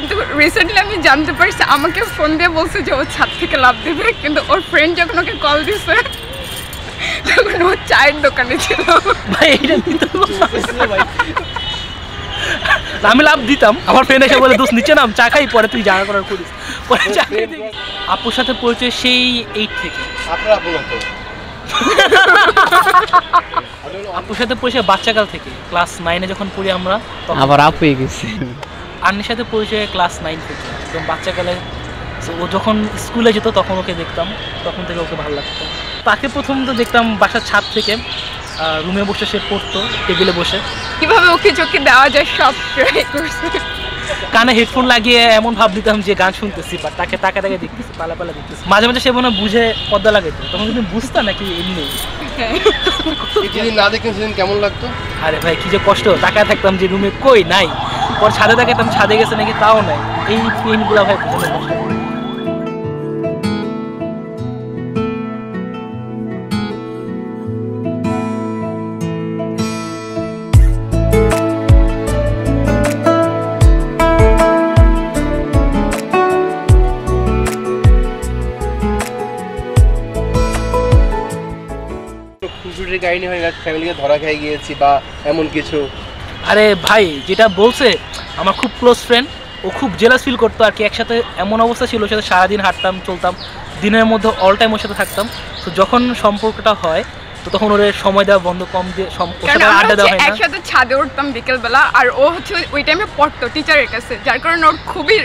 কিন্তু রিসেন্টলি আমি জানতে পারছি আমাকে ফোন দিয়ে বলছে যে ও ছাদ থেকে লাফ দেবে, কিন্তু ওর ফ্রেন্ড যখন ওকে কল দিছে তখন ও চায়ের দোকানে ছিল। ভাই এটা দিত ভাই, আমি লাভ দিতাম, আমার ফ্রেন্ড এসে বলে দোস্ত নিচে নাম চা খাই, পরে তুই যা করার করিস। পরে আপুর সাথে পরিচয় সেই 8 থেকে, আপুর সাথে পরিচয় বাচ্চাকাল থেকে, ক্লাস 9 এ যখন পড়ি আমরা আবার আপ হয়ে গেছি। আন্নির সাথে পরিচয় ক্লাস 9 থেকে, একদম বাচ্চাকালে। ও যখন স্কুলে যেত তখন ওকে দেখতাম, তখন থেকে ওকে ভালো লাগতো। তাকে প্রথম তো দেখতাম বাসার ছাদ থেকে, রুমে বসে সে পড়তো টেবিলে বসে। কিভাবে ওকে চোখে দেওয়া যায় সব ট্রাই করছি, কানে হেডফোন লাগিয়ে এমন ভাব দিতাম যে গান শুনতেছি, বা তাকে তাকে তাকে দেখতেছি, পালা পালা দেখতেছি। মাঝে মাঝে সে মনে বুঝে পর্দা লাগাইতো, তখন তুমি বুঝতা নাকি এমনি না দেখেন সেদিন কেমন লাগতো। আরে ভাই কি যে কষ্ট, তাকায় থাকতাম যে রুমে কই নাই, পর ছাদে তাকাতাম ছাদে গেছে নাকি তাও নাই। এই পেনগুলা ভাই বুঝতে কষ্ট। কাহিনী হয়ে গেছে ফ্যামিলিকে ধরা খেয়ে গিয়েছি বা এমন কিছু। আরে ভাই যেটা বলছে, আমার খুব ক্লোজ ফ্রেন্ড, ও খুব জেলাস ফিল করতো আর কি। একসাথে এমন অবস্থা ছিল ওর সাথে সারাদিন হাঁটতাম চলতাম, দিনের মধ্যে অল টাইম ওর সাথে থাকতাম। তো যখন সম্পর্কটা হয় তো তখন ওর সময় দেওয়া বন্ধ, কম দিয়ে আড্ডা দেওয়া হয় না। একসাথে ছাদে উঠতাম বিকেলবেলা, আর ও হচ্ছে ওই টাইমে পড়তো টিচারের কাছে, যার কারণে ওর খুবই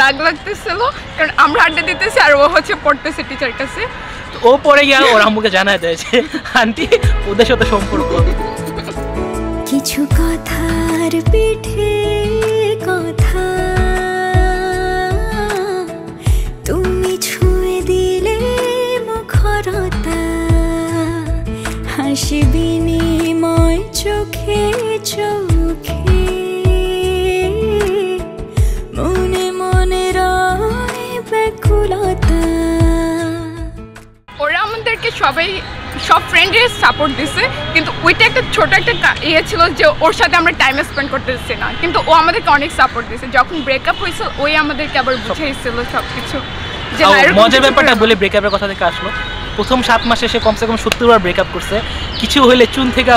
রাগ লাগতেছিল, কারণ আমরা আড্ডা দিতেছি আর ও হচ্ছে পড়তেছে টিচারের কাছে। ও পরে গিয়ে ওর আম্মুকে জানায় দেয় যে আন্টি ওদের সাথে সম্পর্ক। কিছু কথার পিঠে কথা তুমি ছুঁয়ে দিলে মুখরতা, হাসি বিনিময় চোখে চোখে, মনে মনে রয় ব্যাকুলতা। ওরা আমাদেরকে সবাই সব ফ্রেন্ডের সাপোর্ট দিছে, কিন্তু ওইটা একটা ছোটো একটা ইয়ে ছিল যে ওর সাথে আমরা টাইম স্পেন্ড করতে দিচ্ছি না, কিন্তু ও আমাদেরকে অনেক সাপোর্ট দিছে। যখন ব্রেকআপ হয়েছে ওই আমাদেরকে আবার বুঝিয়েছিল সব কিছু। মজার ব্যাপারটা বলে ব্রেকআপের কথা থেকে আসলো, প্রথম 7 মাসে সে কমসে কম 70 বার ব্রেকআপ করছে। কিছু হইলে চুন থেকে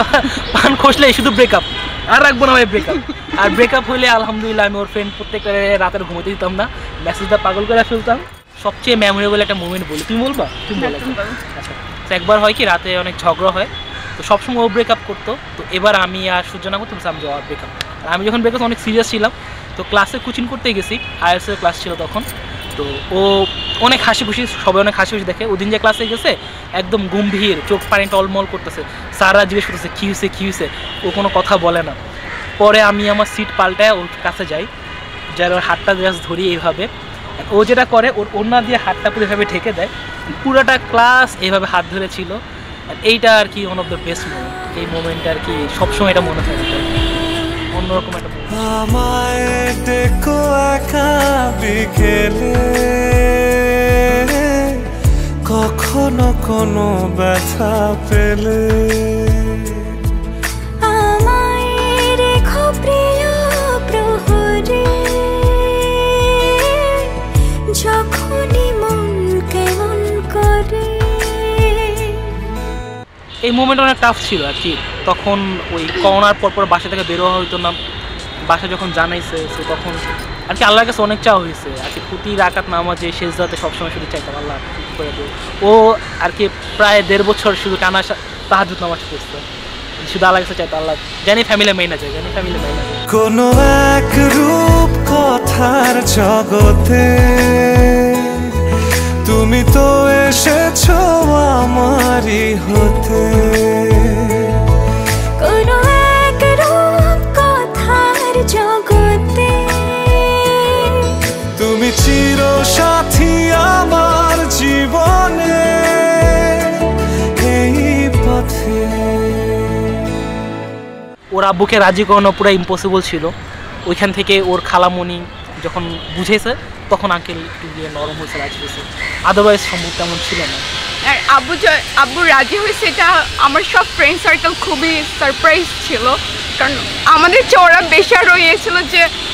পান খসলে শুধু ব্রেকআপ, আর রাখবো না ভাই ব্রেকআপ। আর ব্রেকআপ হইলে আলহামদুলিল্লাহ আমি ওর ফ্রেন্ড প্রত্যেকটা রাতের ঘুমোতে দিতাম না, মেসেজটা পাগল করে ফেলতাম। সবচেয়ে মেমোরেবল একটা মোমেন্ট বলি, তুমি বলবা তুমি বলো। আচ্ছা তো একবার হয় কি রাতে অনেক ঝগড়া হয়, তো সবসময় ও ব্রেকআপ করতো। তো এবার আমি আর সহ্য না করতাম, আমি যাওয়ার ব্রেকআপ। আর আমি যখন ব্রেকআপ অনেক সিরিয়াস ছিলাম, তো ক্লাসে কোচিং করতে গেছি, আইএলটিএসের ক্লাস ছিল তখন। তো ও অনেক হাসি খুশি, সবাই অনেক হাসি খুশি দেখে। ওদিন যে ক্লাসে গেছে একদম গম্ভীর, চোখ পানি টলমল করতেছে, সারা জিজ্ঞেস করতেছে কী হয়েছে কী হয়েছে, ও কোনো কথা বলে না। পরে আমি আমার সিট পাল্টায় ওর কাছে যাই, যার ওর হাতটা জাস্ট ধরি এইভাবে। ও যেটা করে ওর ওড়না দিয়ে হাতটা পুরো এভাবে ঢেকে দেয়, পুরোটা ক্লাস এইভাবে হাত ধরে ছিল। আর এইটা আর কি one of the best moment, এই মোমেন্টটা আর কি সবসময় এটা মনে থাকে, অন্যরকম একটা। আমায় দেখো একা বিকেলে, কখনো কোনো ব্যথা পেলে, আমায় দেখো প্রিয় প্রহরে, যখনই মন কেমন করে। এই মোমেন্ট অনেক টাফ ছিল আর কি। তখন ওই করোনার পরপর বাসা থেকে বের হওয়া হইতো না, বাসা যখন জানাইছে সে তখন আর কি আল্লাহর কাছে অনেক চাওয়া হয়েছে আর কি। প্রতি রাকাত নামাজে শেষ রাতে সবসময় শুধু চাইতাম আল্লাহ করে দেবো। ও আর কি প্রায় 1.5 বছর শুধু টানা তাহাজ্জুদ নামাজ পড়তো, শুধু আল্লাহর কাছে চাইতো আল্লাহ জানি ফ্যামিলি মেইনা চাই, জানি ফ্যামিলি মেইনা। কোনো এক রূপ কথার জগতে তুমি তো এসেছো আমারই হতে, কোনো এক রূপ কথার জগতে তুমি চিরসাথী আমার জীবনে। এই পথে ওর আব্বুকে রাজি করানো পুরো ইম্পসিবল ছিল। ওইখান থেকে ওর খালামণি যখন বুঝেছে তখন আঙ্কেল একটু গিয়ে নরম হয়েছে, রাজি হয়েছে, আদারওয়াইজ সম্ভব তেমন ছিল না। আর আব্বু রাজি হয়েছে এটা আমার সব ফ্রেন্ড সার্কেল খুবই সারপ্রাইজ ছিল, কারণ আমাদের চেয়ে ওরা বেশি আরও ইয়ে ছিল যে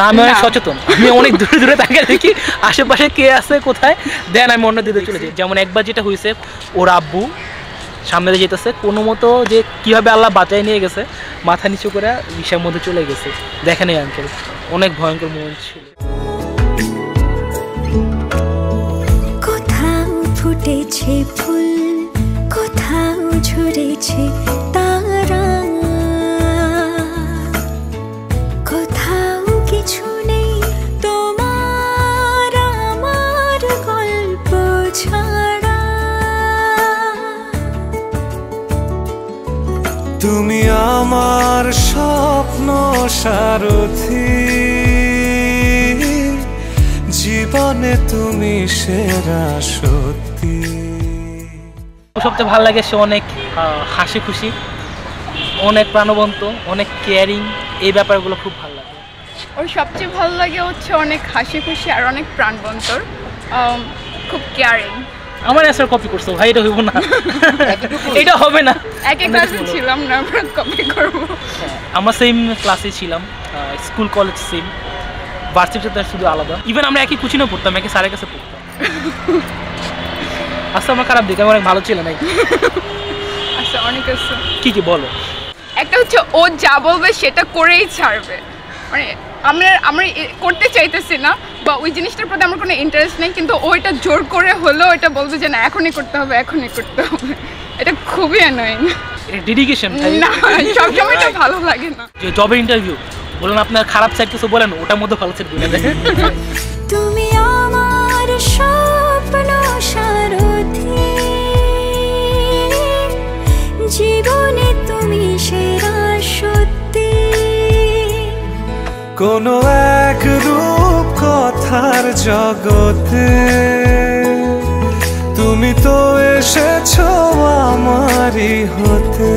না আমি অনেক সচেতন, আমি অনেক দূরে দূরে তাকিয়ে দেখি আশেপাশে কে আছে কোথায়, দেন আমি অন্য দিকে চলে যাই। যেমন একবার যেটা হয়েছে, ওর আব্বু সামনে দিয়ে যেতেছে, কোনো মতো যে কীভাবে আল্লাহ বাঁচায় নিয়ে গেছে, মাথা নিচু করে রিক্সার মধ্যে চলে গেছে। দেখেন এই আঙ্কেল অনেক ভয়ঙ্কর মোমেন্ট ছিল। কোথাও ফুটেছে ফুল, কোথাও ঝরেছে তারা, তুমি আমার স্বপ্ন সারথি, জীবনে তুমি সেরা সত্যি। সবচেয়ে ভালো লাগে সে অনেক হাসি খুশি, অনেক প্রাণবন্ত, অনেক কেয়ারিং, এই ব্যাপারগুলো খুব ভালো লাগে। ওর সবচেয়ে ভালো লাগে হচ্ছে অনেক হাসি খুশি আর অনেক প্রাণবন্ত, খুব কেয়ারিং। আমার অ্যান্সার কপি করছো ভাই, এটা হইব না, এটা হবে না। এক এক ক্লাসে ছিলাম না, আমরা কপি করব। আমরা সেম ক্লাসে ছিলাম, স্কুল কলেজ সেম, ভার্সিটিটা শুধু আলাদা। ইভেন আমরা একই কোচিনে পড়তাম, একই স্যারের কাছে পড়তাম। আচ্ছা আমার খারাপ দিকে অনেক ভালো ছিল নাকি? আচ্ছা অনেক আছে, কি কি বলো? একটা হচ্ছে ও যা বলবে সেটা করেই ছাড়বে, মানে আমরা করতে চাইতেছি না বা ওই জিনিসটার প্রতি আমার কোনো ইন্টারেস্ট নেই, কিন্তু ও এটা জোর করে হলেও এটা বলবে যে না এখনই করতে হবে, এখনই করতে হবে। এটা খুবই অ্যানয়িং। এটা ডেডিকেশন না, সবসময় এটা ভালো লাগে না। যে জব ইন্টারভিউ বলেন আপনার খারাপ সাইড কিছু বলেন, ওটার মধ্যে ভালো সাইড বলে দেন। তুমি আমার স্বপ্ন সারথি, জীবনে তুমি সেরা সত্যি। কোনো এক রূপ কথার জগতে তুমি তো এসেছো আমারই হতে।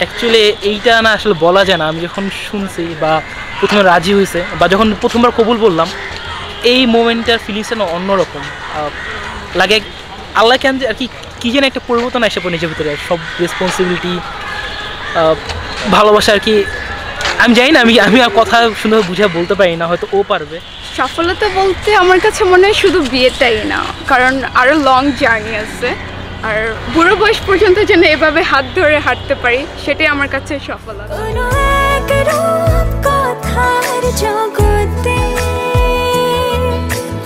অ্যাকচুয়ালি এইটা না আসলে বলা যায় না। আমি যখন শুনছি বা প্রথমে রাজি হয়েছে বা যখন প্রথমবার কবুল বললাম, এই মোমেন্টটার ফিলিংসটা না অন্যরকম লাগে। আল্লাহ কেন আর কি কী যেন একটা পরিবর্তন এসে পড়ে নিজের ভিতরে, সব রেসপন্সিবিলিটি, ভালোবাসা আর কি। আমি জানি না, আমি আর কথা শুনে বুঝে বলতে পারি না, হয়তো ও পারবে। সফলতা বলতে আমার কাছে মনে হয় শুধু বিয়েটাই না, কারণ আরও লং জার্নি আছে। আর বুড়ো বয়স পর্যন্ত যেন এভাবে হাত ধরে হাঁটতে পারি, সেটাই আমার কাছে সফলতা।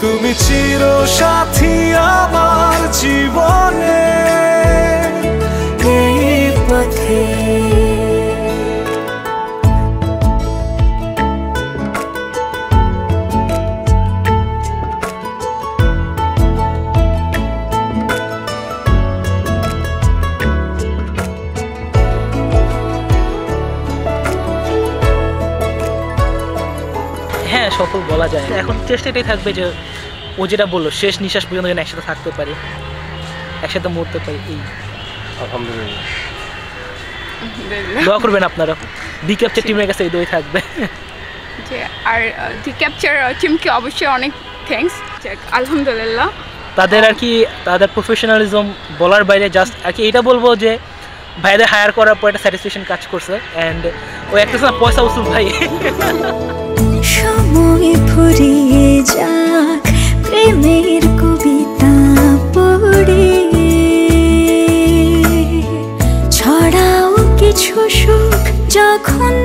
তুমি চির সাথী আমার জীবনে, সফল বলা যায়। এখন চেষ্টাটাই থাকবে যে ও যেটা বললো শেষ নিঃশ্বাস পর্যন্ত যেন একসাথে থাকতে পারি, একসাথে মরতে পারি। এই আলহামদুলিল্লাহ দোয়া করবেন আপনারা। ডি ক্যাপচার টিমের কাছে এই দোয়াই থাকবে যে, আর ডি ক্যাপচার টিমকে অবশ্যই অনেক থ্যাঙ্কস। আলহামদুলিল্লাহ তাদের আর কি, তাদের প্রফেশনালিজম বলার বাইরে। জাস্ট আর কি এটা বলবো যে ভাইদের হায়ার করার পর একটা স্যাটিসফ্যাকশন কাজ করছে। অ্যান্ড ও একটা পয়সা উসুল ভাই। সময় ফুরিয়ে যাক প্রেমের কবিতা পড়ে, ছড়াও কিছু সুখ যখন